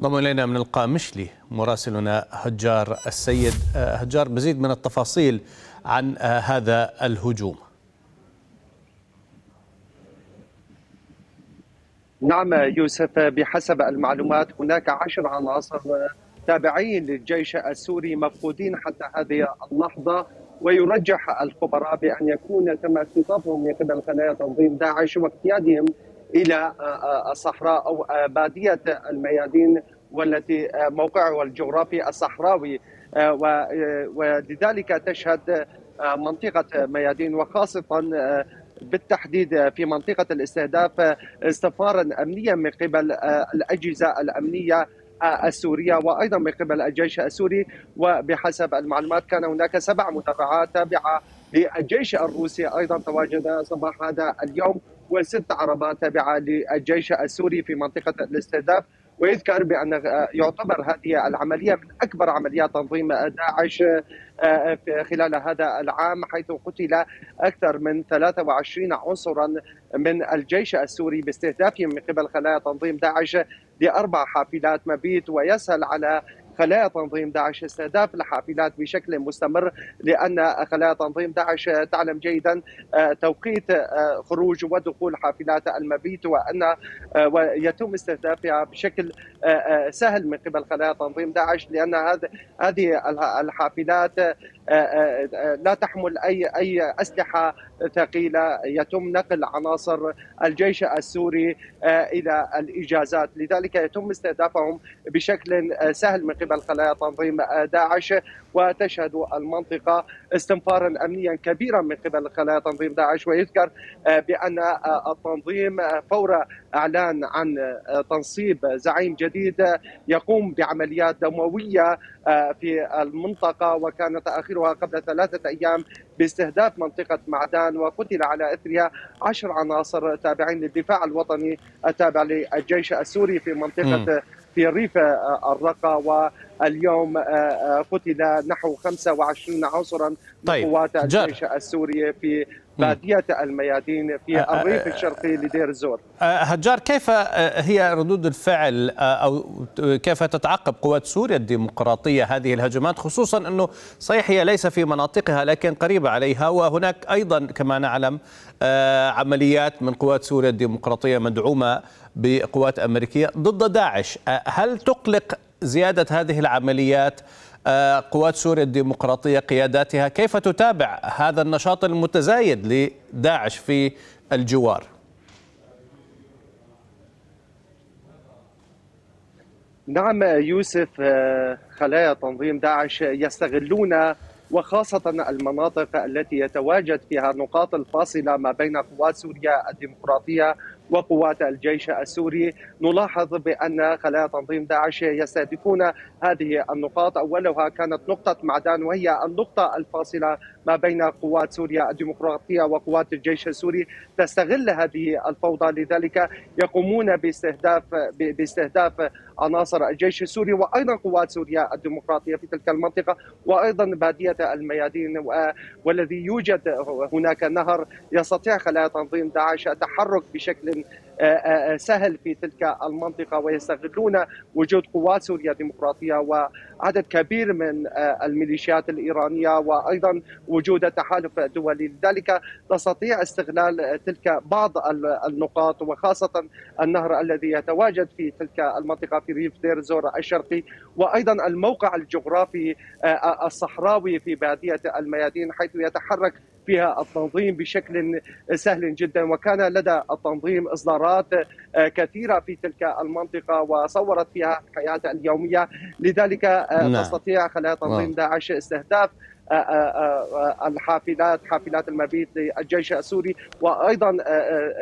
ضم إلينا من القامشلي مراسلنا هجار السيد. هجار، مزيد من التفاصيل عن هذا الهجوم. نعم يوسف، بحسب المعلومات هناك 10 عناصر تابعين للجيش السوري مفقودين حتى هذه اللحظة، ويرجح الخبراء بأن يكون تم استيطافهم من قبل خلايا تنظيم داعش واقتيادهم إلى الصحراء أو بادية الميادين والتي موقعها الجغرافي الصحراوي، ولذلك تشهد منطقة ميادين وخاصة بالتحديد في منطقة الاستهداف استفارا أمنيا من قبل الأجهزة الأمنية السورية وأيضا من قبل الجيش السوري. وبحسب المعلومات كان هناك 7 مدرعات تابعة للجيش الروسي أيضا تواجد صباح هذا اليوم، و6 عربات تابعة للجيش السوري في منطقة الاستهداف. ويذكر بأن يعتبر هذه العملية من أكبر عمليات تنظيم داعش خلال هذا العام، حيث قتل أكثر من 23 عنصرا من الجيش السوري باستهدافهم من قبل خلايا تنظيم داعش ل4 حافلات مبيت. ويسهل على خلايا تنظيم داعش استهداف الحافلات بشكل مستمر، لأن خلايا تنظيم داعش تعلم جيدا توقيت خروج ودخول حافلات المبيت، وأن ويتم استهدافها بشكل سهل من قبل خلايا تنظيم داعش، لأن هذه الحافلات لا تحمل أي أسلحة ثقيلة. يتم نقل عناصر الجيش السوري إلى الإجازات، لذلك يتم استهدافهم بشكل سهل من قبل خلايا تنظيم داعش. وتشهد المنطقة استنفارا أمنيا كبيرا من قبل خلايا تنظيم داعش. ويذكر بأن التنظيم فور إعلان عن تنصيب زعيم جديد يقوم بعمليات دموية في المنطقة، وكانت آخرها قبل 3 أيام باستهداف منطقة معدان، وقتل على إثرها 10 عناصر تابعين للدفاع الوطني التابع للجيش السوري في منطقة في ريف الرقة. واليوم قتل نحو 25 عنصرا من قوات الجيش السوري في بادية الميادين في الريف الشرقي لدير الزور. هجار، كيف هي ردود الفعل أو كيف تتعقب قوات سوريا الديمقراطية هذه الهجمات، خصوصا أنه صحيح هي ليس في مناطقها لكن قريبة عليها، وهناك أيضا كما نعلم عمليات من قوات سوريا الديمقراطية مدعومة بقوات أمريكية ضد داعش؟ هل تقلق زيادة هذه العمليات قوات سوريا الديمقراطية قياداتها؟ كيف تتابع هذا النشاط المتزايد لداعش في الجوار؟ نعم يوسف، خلايا تنظيم داعش يستغلون وخاصة المناطق التي يتواجد فيها النقاط الفاصلة ما بين قوات سوريا الديمقراطية وقوات الجيش السوري. نلاحظ بأن خلايا تنظيم داعش يستهدفون هذه النقاط. أولها كانت نقطة معدان، وهي النقطة الفاصلة ما بين قوات سوريا الديمقراطية وقوات الجيش السوري. تستغل هذه الفوضى، لذلك يقومون باستهداف عناصر الجيش السوري وأيضا قوات سوريا الديمقراطية في تلك المنطقة، وأيضا بادية الميادين، والذي يوجد هناك نهر يستطيع خلايا تنظيم داعش التحرك بشكل سهل في تلك المنطقة. ويستغلون وجود قوات سوريا الديمقراطية وعدد كبير من الميليشيات الإيرانية وأيضا وجود التحالف الدولي، لذلك تستطيع استغلال تلك بعض النقاط وخاصة النهر الذي يتواجد في تلك المنطقة في ريف دير الزور الشرقي، وأيضا الموقع الجغرافي الصحراوي في بادية الميادين حيث يتحرك فيها التنظيم بشكل سهل جدا. وكان لدى التنظيم إصدارات كثيرة في تلك المنطقة وصورت فيها الحياة اليومية، لذلك تستطيع خلايا تنظيم داعش استهداف الحافلات، حافلات المبيت للجيش السوري، وأيضا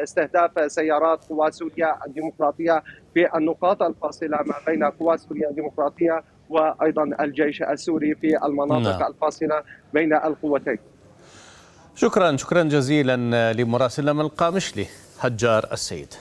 استهداف سيارات قوات سوريا الديمقراطية في النقاط الفاصلة ما بين قوات سوريا الديمقراطية وأيضا الجيش السوري في المناطق الفاصلة بين القوتين. شكرا جزيلا لمراسلنا من القامشلي هجار السيد.